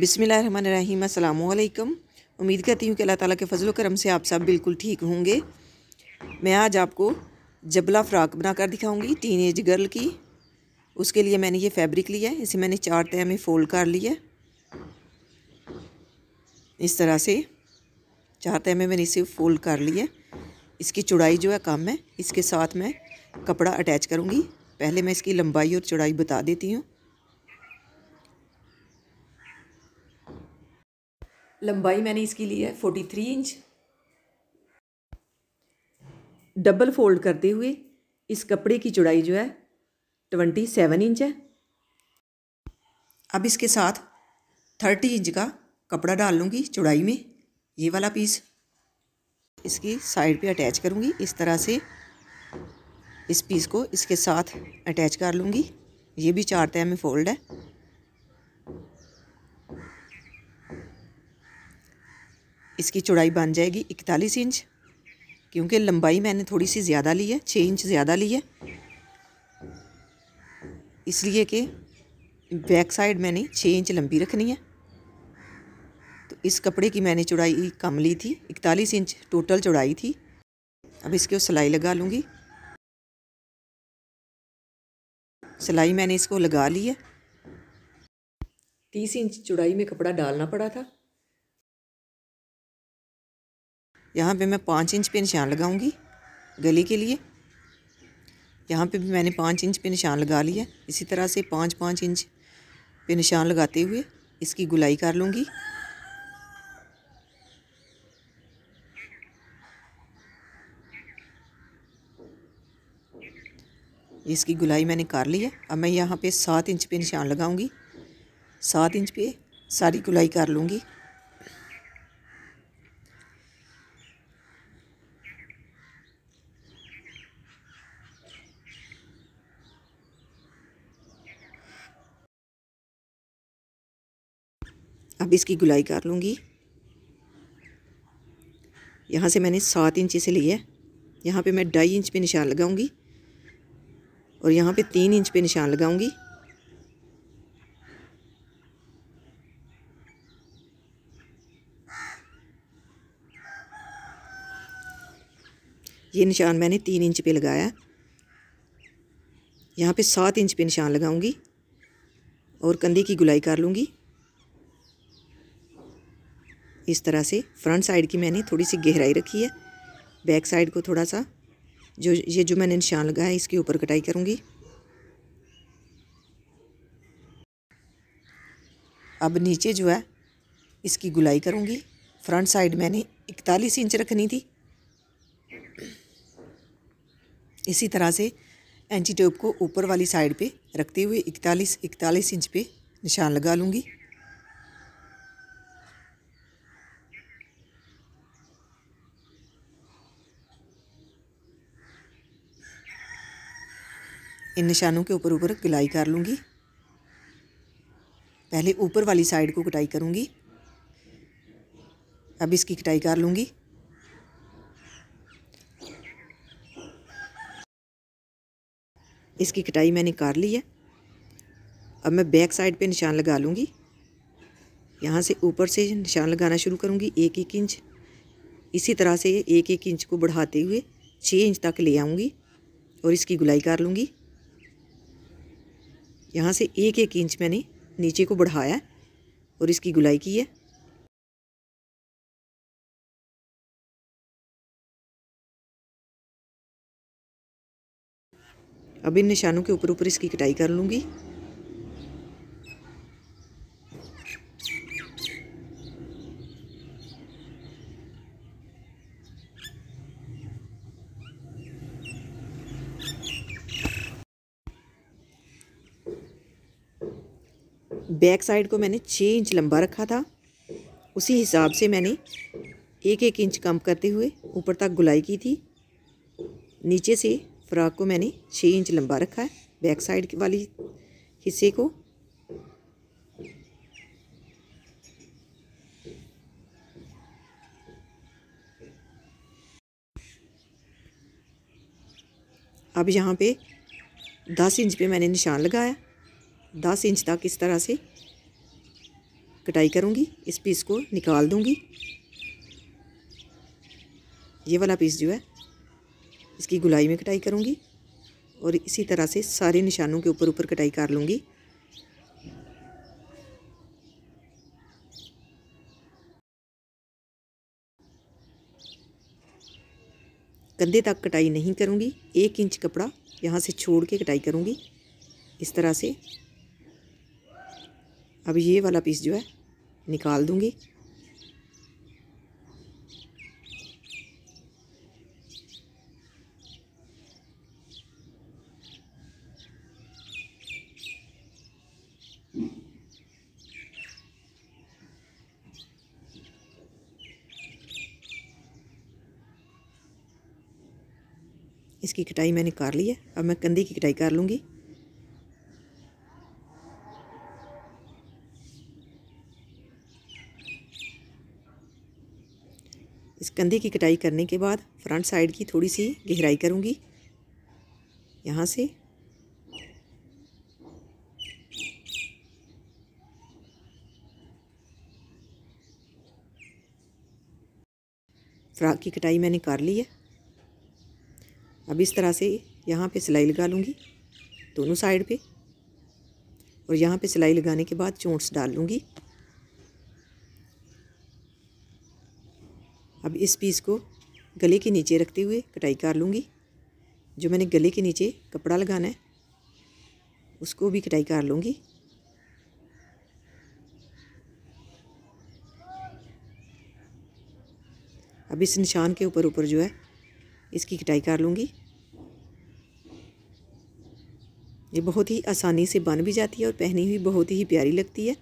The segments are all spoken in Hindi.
बिस्मिल्लाहिर्रहमानिर्रहीम। अस्सलामुअलैकुम। उम्मीद करती हूँ कि अल्लाह ताला के फजल करम से आप सब बिल्कुल ठीक होंगे। मैं आज आपको जबला फ़्राक बनाकर दिखाऊंगी टीनेज गर्ल की। उसके लिए मैंने ये फैब्रिक लिया है, इसे मैंने 4 तह में फ़ोल्ड कर लिया। इस तरह से 4 तह में मैंने इसे फ़ोल्ड कर लिया। इसकी चौड़ाई जो है कम है, इसके साथ मैं कपड़ा अटैच करूँगी। पहले मैं इसकी लंबाई और चौड़ाई बता देती हूँ। लंबाई मैंने इसकी ली है 43 इंच। डबल फोल्ड करते हुए इस कपड़े की चौड़ाई जो है 27 इंच है। अब इसके साथ 30 इंच का कपड़ा डाल लूँगी चौड़ाई में। ये वाला पीस इसकी साइड पे अटैच करूँगी। इस तरह से इस पीस को इसके साथ अटैच कर लूँगी। ये भी 4 तह में फोल्ड है। इसकी चौड़ाई बन जाएगी 41 इंच, क्योंकि लंबाई मैंने थोड़ी सी ज़्यादा ली है, 6 इंच ज़्यादा ली है, इसलिए कि बैक साइड मैंने 6 इंच लंबी रखनी है। तो इस कपड़े की मैंने चौड़ाई कम ली थी, 41 इंच टोटल चौड़ाई थी। अब इसके सिलाई लगा लूँगी। सिलाई मैंने इसको लगा ली है। 30 इंच चौड़ाई में कपड़ा डालना पड़ा था। यहाँ पे मैं 5 इंच पे निशान लगाऊंगी गले के लिए। यहाँ पे भी मैंने 5 इंच पे निशान लगा लिया। इसी तरह से 5-5 इंच पे निशान लगाते हुए इसकी गुलाई कर लूँगी। इसकी गुलाई मैंने कर ली है। अब मैं यहाँ पे 7 इंच पे निशान लगाऊंगी। 7 इंच पे सारी गुलाई कर लूँगी। अब इसकी गुलाई कर लूँगी। यहाँ से मैंने 7 इंच इसे लिया है। यहाँ पे मैं 2.5 इंच पे निशान लगाऊंगी और यहाँ पे 3 इंच पे निशान लगाऊंगी। ये निशान मैंने 3 इंच पे लगाया। यहाँ पे 7 इंच पे निशान लगाऊंगी और कंधे की गुलाई कर लूँगी। इस तरह से फ्रंट साइड की मैंने थोड़ी सी गहराई रखी है। बैक साइड को थोड़ा सा जो मैंने निशान लगाया है इसके ऊपर कटाई करूँगी। अब नीचे जो है इसकी गुलाई करूँगी। फ्रंट साइड मैंने 41 इंच रखनी थी। इसी तरह से एंची टेप को ऊपर वाली साइड पे रखते हुए 41 इंच पे निशान लगा लूँगी। इन निशानों के ऊपर गुलाई कर लूँगी। पहले ऊपर वाली साइड को कटाई करूँगी। अब इसकी कटाई कर लूँगी। इसकी कटाई मैंने कर ली है। अब मैं बैक साइड पे निशान लगा लूँगी। यहाँ से ऊपर से निशान लगाना शुरू करूँगी 1-1 इंच। इसी तरह से 1-1 इंच को बढ़ाते हुए 6 इंच तक ले आऊँगी और इसकी गुलाई कर लूँगी। यहाँ से 1-1 इंच मैंने नीचे को बढ़ाया और इसकी गुलाई की है। अब इन निशानों के ऊपर इसकी कटाई कर लूँगी। बैक साइड को मैंने 6 इंच लंबा रखा था, उसी हिसाब से मैंने 1-1 इंच कम करते हुए ऊपर तक गुलाई की थी। नीचे से फ्रॉक को मैंने 6 इंच लंबा रखा है बैक साइड वाली हिस्से को। अब यहाँ पे 10 इंच पे मैंने निशान लगाया। 10 इंच तक इस तरह से कटाई करूँगी। इस पीस को निकाल दूँगी। ये वाला पीस जो है इसकी गुलाई में कटाई करूँगी और इसी तरह से सारे निशानों के ऊपर ऊपर कटाई कर लूँगी। कंधे तक कटाई नहीं करूँगी, 1 इंच कपड़ा यहाँ से छोड़ के कटाई करूँगी इस तरह से। अब ये वाला पीस जो है निकाल दूँगी। इसकी कटाई मैंने कर ली है। अब मैं कंधे की कटाई कर लूँगी। इस कंधे की कटाई करने के बाद फ्रंट साइड की थोड़ी सी गहराई करूँगी यहाँ से। फ्रॉक की कटाई मैंने कर ली है। अब इस तरह से यहाँ पे सिलाई लगा लूँगी दोनों साइड पे और यहाँ पे सिलाई लगाने के बाद चोंट्स डाल लूँगी। अब इस पीस को गले के नीचे रखते हुए कटाई कर लूँगी। जो मैंने गले के नीचे कपड़ा लगाना है उसको भी कटाई कर लूँगी। अब इस निशान के ऊपर ऊपर जो है इसकी कटाई कर लूँगी। ये बहुत ही आसानी से बन भी जाती है और पहनी हुई बहुत ही प्यारी लगती है।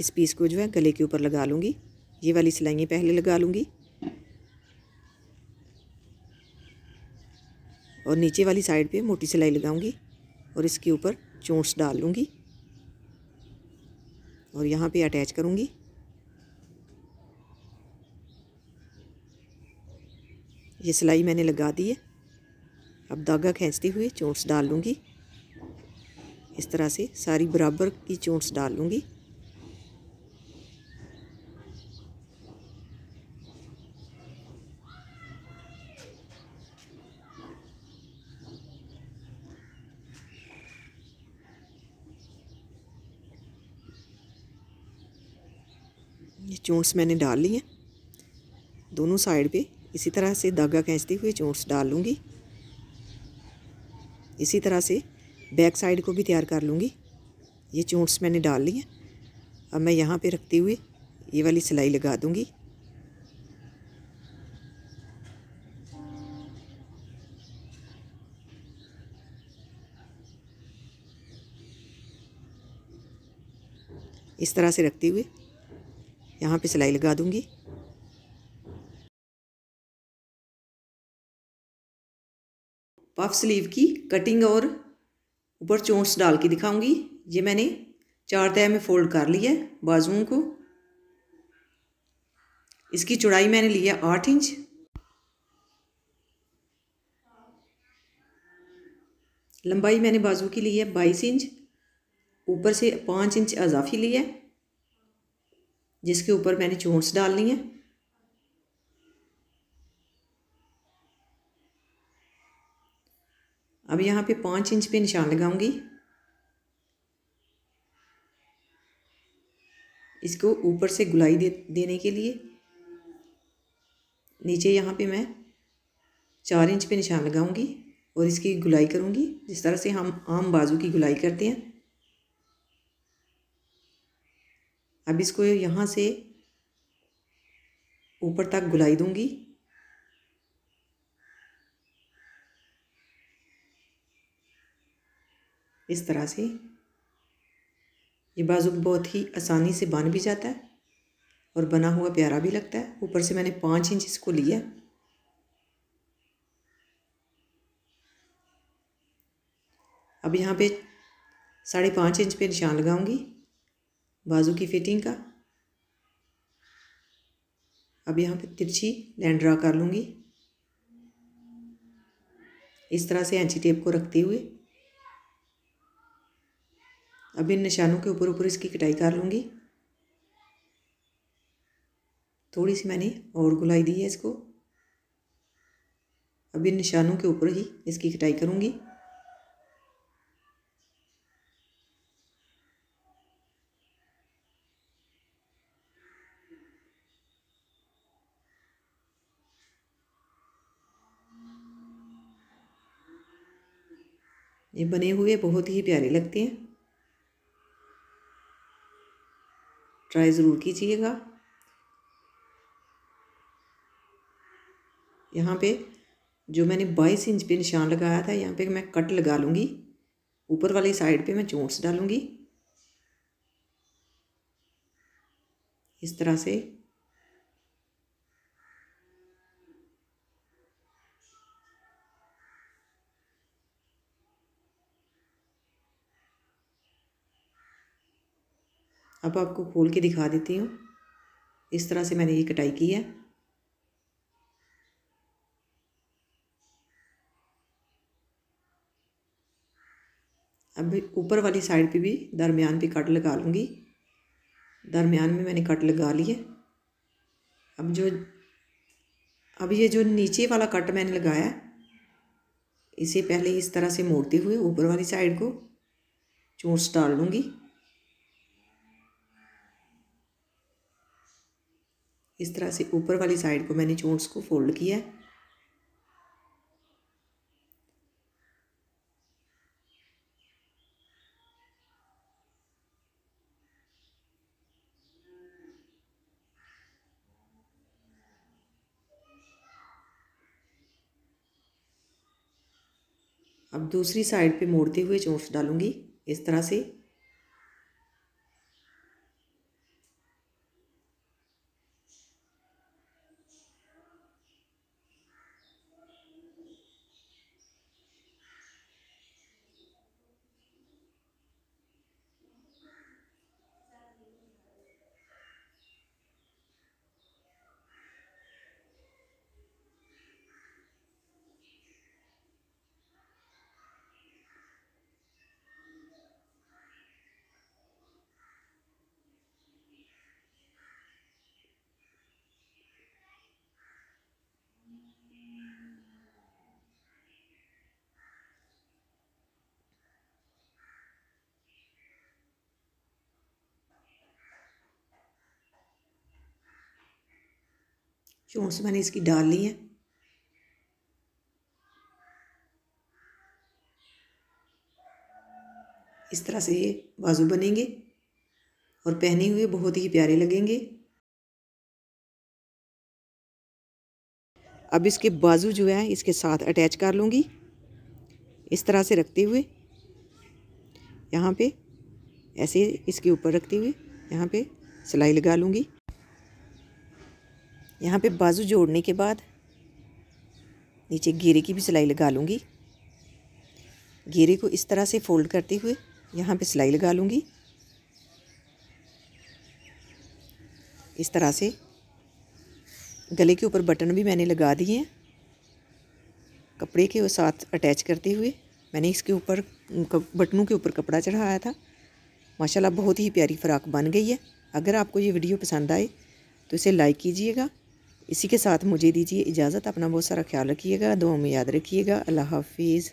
इस पीस को जो है गले के ऊपर लगा लूँगी। ये वाली सिलाइयाँ पहले लगा लूँगी और नीचे वाली साइड पे मोटी सिलाई लगाऊँगी और इसके ऊपर चोंट्स डाल लूँगी और यहाँ पे अटैच करूँगी। ये सिलाई मैंने लगा दी है। अब धागा खींचते हुए चोंट्स डाल लूँगी। इस तरह से सारी बराबर की चोंट्स डाल लूँगी। ये चोंट्स मैंने डाल ली हैं दोनों साइड पे। इसी तरह से धागा खींचते हुए चोंट्स डाल लूँगी। इसी तरह से बैक साइड को भी तैयार कर लूँगी। ये चोंट्स मैंने डाल ली हैं। अब मैं यहाँ पे रखते हुए ये वाली सिलाई लगा दूँगी। इस तरह से रखते हुए यहाँ पे सिलाई लगा दूँगी। पफ स्लीव की कटिंग और ऊपर चोंट्स डाल के दिखाऊँगी। ये मैंने 4 तह में फोल्ड कर लिया है बाजुओं को। इसकी चौड़ाई मैंने ली है 8 इंच। लंबाई मैंने बाजू की ली है 22 इंच। ऊपर से 5 इंच अजाफी लिया है जिसके ऊपर मैंने चोंट्स डालनी है। अब यहाँ पे 5 इंच पे निशान लगाऊंगी। इसको ऊपर से गुलाई देने के लिए नीचे यहाँ पे मैं 4 इंच पे निशान लगाऊंगी और इसकी गुलाई करूंगी जिस तरह से हम आम बाजू की गुलाई करते हैं। अब इसको यहाँ से ऊपर तक गुलाई दूंगी। इस तरह से ये बाजू बहुत ही आसानी से बन भी जाता है और बना हुआ प्यारा भी लगता है। ऊपर से मैंने 5 इंच इसको लिया। अब यहाँ पे 5.5 इंच पे निशान लगाऊंगी बाजू की फिटिंग का। अब यहाँ पे तिरछी लाइन ड्रा कर लूँगी इस तरह से एंची टेप को रखते हुए। अब इन निशानों के ऊपर ऊपर इसकी कटाई कर लूँगी। थोड़ी सी मैंने और गुलाई दी है इसको। अब इन निशानों के ऊपर ही इसकी कटाई करूँगी। ये बने हुए बहुत ही प्यारे लगते हैं, ट्राई ज़रूर कीजिएगा। यहाँ पे जो मैंने 22 इंच पे निशान लगाया था, यहाँ पे मैं कट लगा लूँगी। ऊपर वाली साइड पे मैं चोंच डालूँगी इस तरह से। अब आपको खोल के दिखा देती हूँ। इस तरह से मैंने ये कटाई की है। अब ऊपर वाली साइड पे भी दरमियान पे कट लगा लूँगी। दरमियान में मैंने कट लगा लिए। अब ये जो नीचे वाला कट मैंने लगाया, इसे पहले इस तरह से मोड़ते हुए ऊपर वाली साइड को चोंच डाल लूँगी इस तरह से। ऊपर वाली साइड को मैंने चोंच को फोल्ड किया है। अब दूसरी साइड पे मोड़ते हुए चोंच डालूंगी इस तरह से। चोंच मैंने इसकी डाल ली है। इस तरह से ये बाजू बनेंगे और पहने हुए बहुत ही प्यारे लगेंगे। अब इसके बाजू जो है इसके साथ अटैच कर लूँगी इस तरह से रखते हुए। यहाँ पे ऐसे इसके ऊपर रखते हुए यहाँ पे सिलाई लगा लूँगी। यहाँ पे बाजू जोड़ने के बाद नीचे घेरे की भी सिलाई लगा लूँगी। घेरे को इस तरह से फोल्ड करते हुए यहाँ पे सिलाई लगा लूँगी इस तरह से। गले के ऊपर बटन भी मैंने लगा दिए हैं। कपड़े के साथ अटैच करते हुए मैंने इसके ऊपर बटनों के ऊपर कपड़ा चढ़ाया था। माशाल्लाह बहुत ही प्यारी फ़्राक बन गई है। अगर आपको ये वीडियो पसंद आए तो इसे लाइक कीजिएगा। इसी के साथ मुझे दीजिए इजाज़त। अपना बहुत सारा ख्याल रखिएगा, दुआ में याद रखिएगा। अल्लाह हाफिज़।